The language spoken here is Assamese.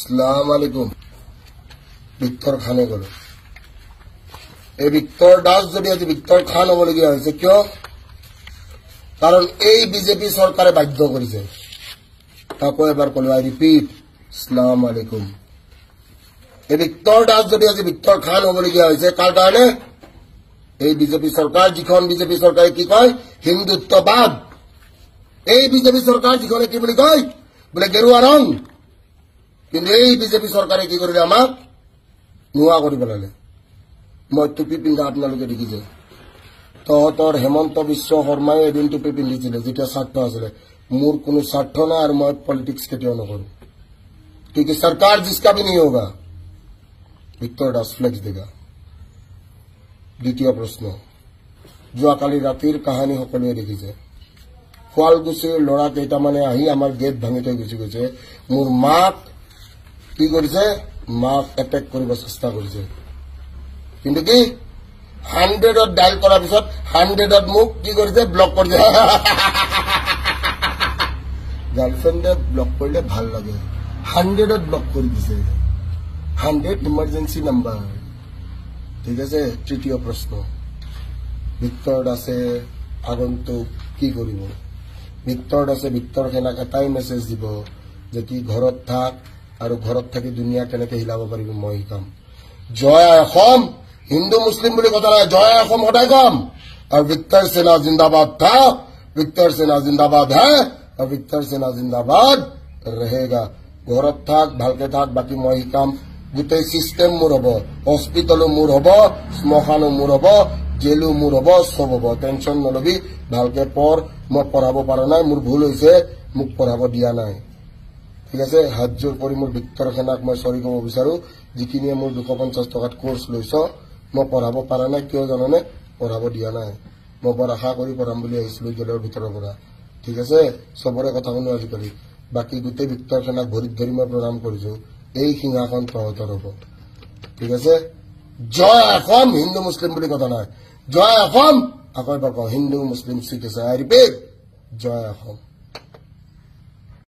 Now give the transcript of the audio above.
আসসালাম আলাইকুম। ভিক্টর খানে গ'লো। এই ভিক্টৰ দাস যদি আজি ভিক্টৰ খান হ'বলগীয়া হৈছে কিয়? কারণ এই বিজেপি সরকারে বাধ্য করেছে। তাকে এবার কলো, আই রিপিট, আসসালাম আলাইকুম। এই ভিক্টৰ দাস যদি আজি ভিক্টৰ খান হ'বলগীয়া হৈছে কার কারণে? এই বিজেপি সরকার, যখন বিজেপি সরকারে কি কয় হিন্দুত্ববাদ, এই বিজেপি সরকার যখন কি বলে কয় বলে গেরুয়া রং, কিন্তু এই বিজেপি সরকারে কি করিলে আমাক নোয়া করে পেলালে। মই টুপি পিন্ধা আপনাদের দেখিছে, তহতর হেমন্ত বিশ্ব শর্মায় এদিন টুপি পিন্ধিছিল যেটা স্বার্থ আসলে। মোর কোনো স্বার্থ না, আর মই পলিটিক্স কেটেও নকরো, কিন্তু সরকার জিসকা ভি নেই হোগা ভিক্টর দাস ফ্লেক্স দেগা। দ্বিতীয় প্রশ্ন, যোৱাকালি রাতির কাহিনী সকলে দেখিছে। শুৱালকুছিৰ লড়া কেইটা মানে আহি আমার গেট ভাঙি থৈ গুছি গৈছে। মোর মাক কি করেছে? মাক এটেক করবার চেষ্টা করেছে, কিন্তু কি 100ত ডাইল করার পিছত 100ত মুখ কি করেছে? ব্লক করেছে। গার্লফ্রেন্ডে ব্লক করলে ভাল লাগে, 100ত ব্লক করে দিছে। 100 ইমার্জেন্সি নাম্বার, ঠিক আছে। তৃতীয় প্রশ্ন, ভিক্টৰ দাসে আগন্তুক কি করব? ভিক্টৰ দাসে ভিক্টৰ সেনাক এটাই মেসেজ দিব যে কি ঘরত থাক, আর ঘরত থাকি দুনিয়া কেন হিলাব পারি মই শিকাম। জয় অসম, হিন্দু মুসলিম বলে কথা নাই, জয় অসম সদায় কম। আর ভিক্টৰ সেনা জিন্দাবাদ থাক, ভিক্টৰ সেনা জিন্দাবাদ হে, আর ভিক্টৰ সেনা জিন্দাবাদ রহেগা। ঘরত থাক, ভালকে থাক, বাকি মই শিকাম। গোটেই সিস্টেম মোৰ হব, হস্পিটেলো মোৰ হব, শ্মশানো মোৰ হব, জেলো মোৰ হব, সব হব। টেনশন নলবি, ভালকে পঢ়। মই পঢ়াব পৰা নাই, মোৰ ভুল হৈছে, মোক পঢ়াব দিয়া নাই, ঠিক আছে। হাত জোৰ কৰি মোৰ ভিক্টৰ সেনাক মই চৰি কব বিচাৰো, যিখিনিয়ে মোৰ 250 টকাত কোর্স লৈছ, মই পঢ়াব পৰা নাই। কিয় জানানে? পঢ়াব দিয়া নাই। মই বৰ আশা কৰি পঢ়াম বুলি আহিছিলো জেলৰ ভিতৰৰ পৰা, ঠিক আছে। চবৰে কথা শুনো আজিকালি। বাকী গোটেই ভিক্টৰ সেনাক ভৰিত ধৰি মই প্ৰণাম কৰিছো, এই সিংহাসন তহতৰ হব, ঠিক আছে। জয় অসম, হিন্দু মুসলিম বুলি কথা নাই। জয় অসম, আকৌ এবাৰ কওঁ, হিন্দু মুসলিম শিখ আছে। আই ৰিপিট, জয় অসম।